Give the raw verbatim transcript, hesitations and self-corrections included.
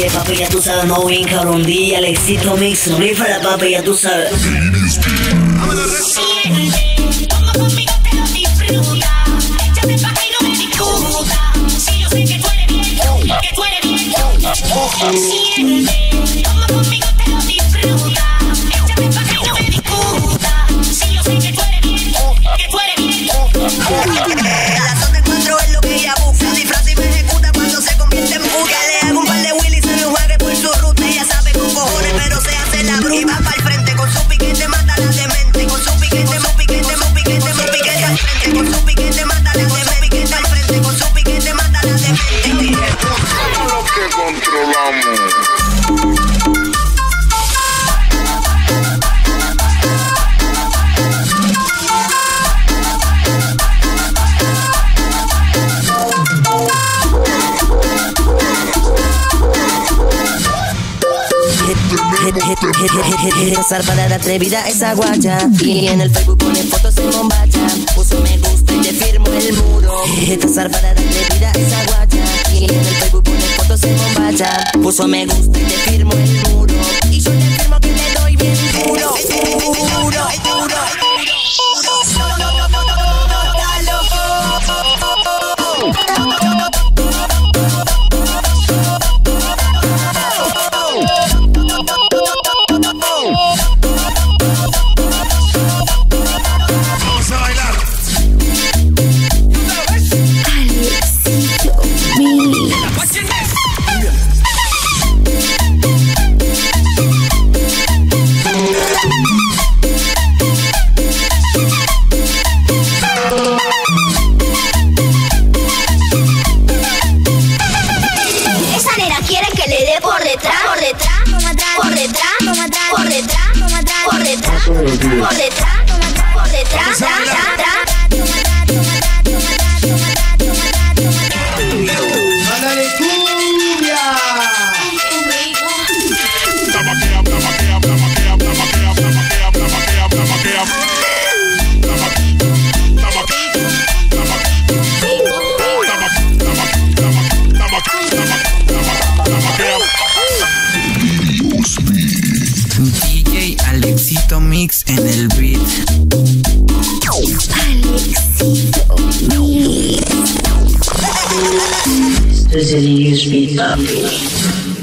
oye papi, ya tú sabes, no bien cabrón, D J Alexito Mix, no rifa la papi, ya tú sabes. Quiero salvar atrevida esa guacha y en el Facebook pone fotos en bombacha. Puso me gusta y te firmo el muro. Esta salvada atrevida esa guacha y en el Facebook pone fotos en bombacha. Puso me gusta y te firmo el muro. Y yo te firmo que te doy bien duro. Duro, duro. This is a new speed.